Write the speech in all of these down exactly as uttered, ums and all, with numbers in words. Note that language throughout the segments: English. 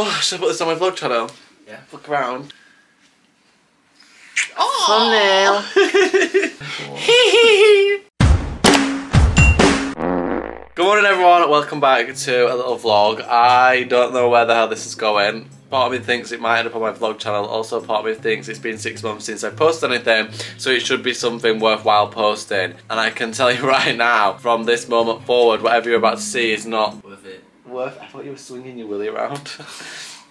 Oh, should I put this on my vlog channel? Yeah. Look around. Oh! Thumbnail! Good morning everyone, welcome back to a little vlog. I don't know where the hell this is going. Part of me thinks it might end up on my vlog channel, also part of me thinks it's been six months since I posted anything, so it should be something worthwhile posting. And I can tell you right now, from this moment forward, whatever you're about to see is not worth it. Worth? I thought you were swinging your willy around.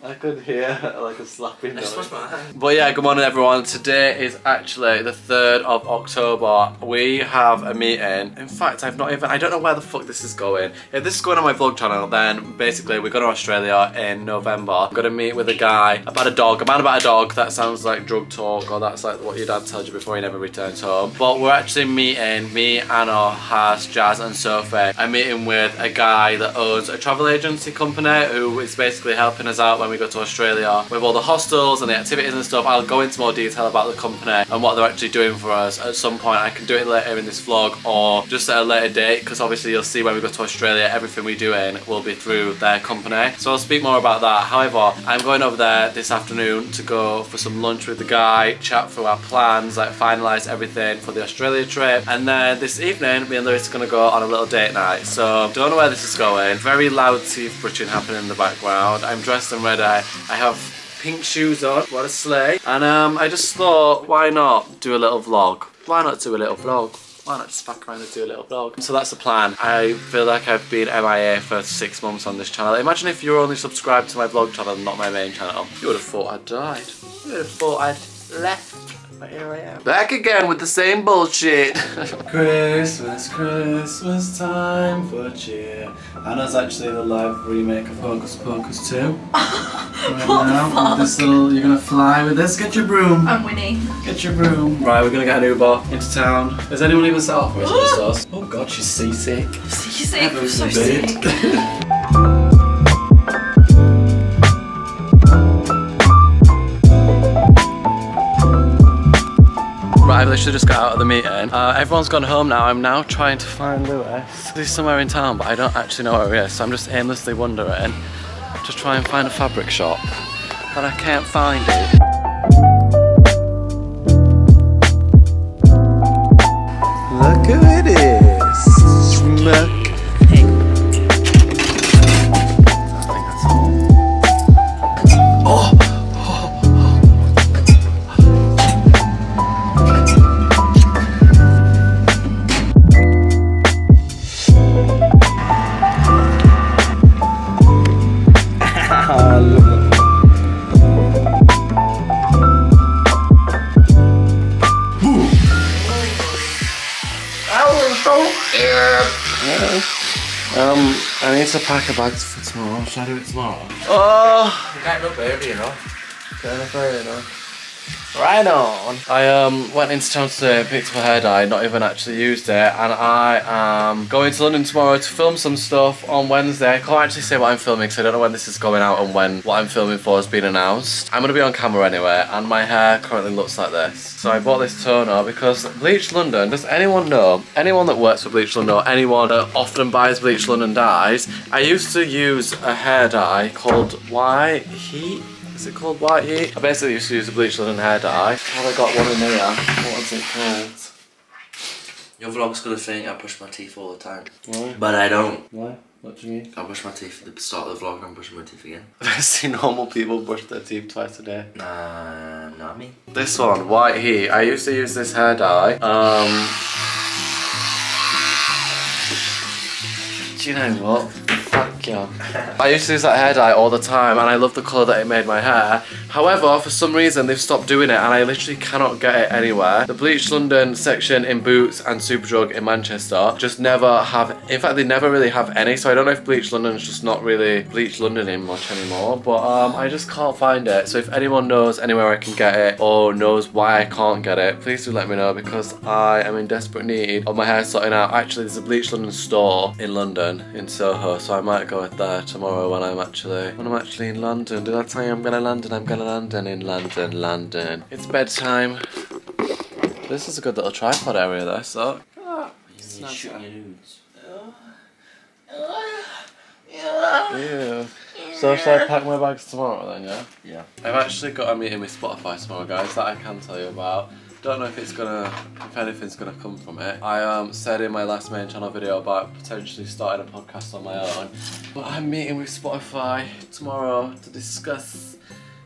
I could hear like a slapping noise. But yeah, good morning everyone. Today is actually the third of October. We have a meeting. In fact, I've not even, I don't know where the fuck this is going. If this is going on my vlog channel, then basically we're going to Australia in November. I'm going to meet with a guy about a dog, a man about a dog. That sounds like drug talk, or that's like what your dad tells you before he never returns home. But we're actually meeting, me, Anna, Has, Jazz and Sophie. I'm meeting with a guy that owns a travel agency company who is basically helping us out when we go to Australia with all the hostels and the activities and stuff. I'll go into more detail about the company and what they're actually doing for us at some point. I can do it later in this vlog or just at a later date, because obviously you'll see when we go to Australia everything we're doing will be through their company, so I'll speak more about that. However, I'm going over there this afternoon to go for some lunch with the guy, chat through our plans, like finalise everything for the Australia trip, and then this evening me and Lewis are going to go on a little date night. So don't know where this is going. Very loud teeth brushing happening in the background. I'm dressed and ready. I, I have pink shoes on, what a sleigh. And um, I just thought, why not do a little vlog? Why not do a little vlog? Why not just back around and do a little vlog? So that's the plan. I feel like I've been M I A for six months on this channel. Imagine if you were only subscribed to my vlog channel and not my main channel. You would have thought I'd died. You would have thought I'd left. But here I am. Back again with the same bullshit. Christmas, Christmas time for cheer. Anna's actually the live remake of Hocus Pocus two. Right what now, the fuck? This little, you're gonna fly with this. Get your broom. I'm winning. Get your broom. Right, we're gonna get an Uber into town. Has anyone even set off? Where's the sauce? Oh god, she's seasick. I'm seasick. I'm so sick. Right, I've literally just got out of the meeting. Uh, everyone's gone home now. I'm now trying to find Lewis. He's somewhere in town, but I don't actually know where he is, so I'm just aimlessly wandering to try and find a fabric shop, but I can't find it. Look who it is! Look. Hey. I think that's all. Oh. Oh. Um, I need to pack a bag for tomorrow. Should I do it tomorrow? Oh! You can't look early enough. Can't look early enough. Right on! I um, went into town today and picked up a hair dye, not even actually used it, and I am going to London tomorrow to film some stuff on Wednesday. I can't actually say what I'm filming because I don't know when this is going out and when what I'm filming for has been announced. I'm going to be on camera anyway, and my hair currently looks like this. So I bought this toner because Bleach London, does anyone know, anyone that works for Bleach London or anyone that often buys Bleach London dyes, I used to use a hair dye called White Heat. Is it called White Heat? I basically used to use a Bleach London hair dye. Have I got one in there? What is it called? Your vlog's gonna think I brush my teeth all the time. Why? But I don't. Why? What do you mean? I brush my teeth at the start of the vlog and I'm brushing my teeth again. I've seen normal people brush their teeth twice a day. Nah, not me. This one, White Heat. I used to use this hair dye. Um... Do you know what? Fuck yeah. I used to use that hair dye all the time and I love the colour that it made my hair. However, for some reason they've stopped doing it and I literally cannot get it anywhere. The Bleach London section in Boots and Superdrug in Manchester just never have, in fact they never really have any, so I don't know if Bleach London's just not really Bleach Londoning much anymore, but um, I just can't find it. So if anyone knows anywhere I can get it or knows why I can't get it, please do let me know because I am in desperate need of my hair sorting out. Actually there's a Bleach London store in London, in Soho, so I'm I might go with there tomorrow when I'm actually when I'm actually in London. Did I tell you I'm gonna London? I'm gonna London in London, London. It's bedtime. This is a good little tripod area though, so. Oh, shooting your nudes. Ew. So yeah. Should I pack my bags tomorrow then, yeah? Yeah. I've actually got a meeting with Spotify tomorrow, guys, that I can tell you about. Don't know if it's gonna, if anything's gonna come from it. I um, said in my last main channel video about potentially starting a podcast on my own. But I'm meeting with Spotify tomorrow to discuss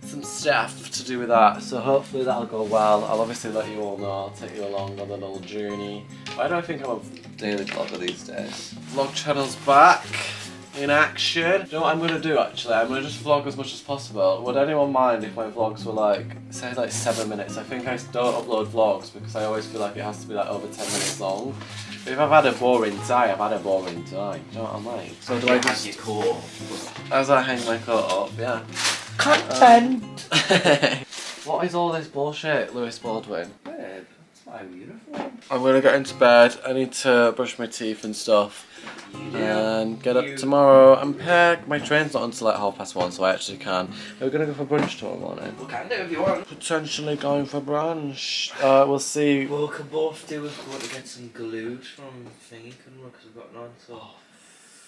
some stuff to do with that. So hopefully that'll go well. I'll obviously let you all know. I'll take you along on a little journey. Why do I think I'm a daily vlogger these days? Vlog channel's back. In action. You know what I'm gonna do actually? I'm gonna just vlog as much as possible. Would anyone mind if my vlogs were like, say like seven minutes? I think I don't upload vlogs because I always feel like it has to be like over ten minutes long. But if I've had a boring day, I've had a boring day. You know what I mean? So do I just hang your coat up? As I hang my coat up, yeah. Content. Um, what is all this bullshit, Lewis Baldwin? Babe, that's my uniform. I'm gonna get into bed. I need to brush my teeth and stuff. And get up you. tomorrow and pack. My train's not until like half past one, so I actually can. Are we gonna go for brunch tomorrow morning? We can do if you want. Potentially going for brunch. Uh, we'll see. Well, we could both do if we want to get some glues from thingy, couldn't we? Because we've got none. So oh,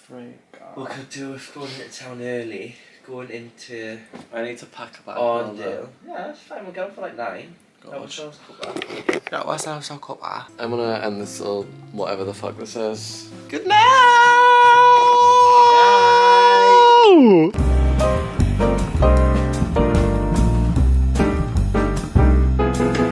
freak. We could do if going into town early, going into. I need to pack a bag. Orndale. Yeah, that's fine. We're going for like nine. Gosh. That was our cup. I'm gonna end this little whatever the fuck this is. Good night.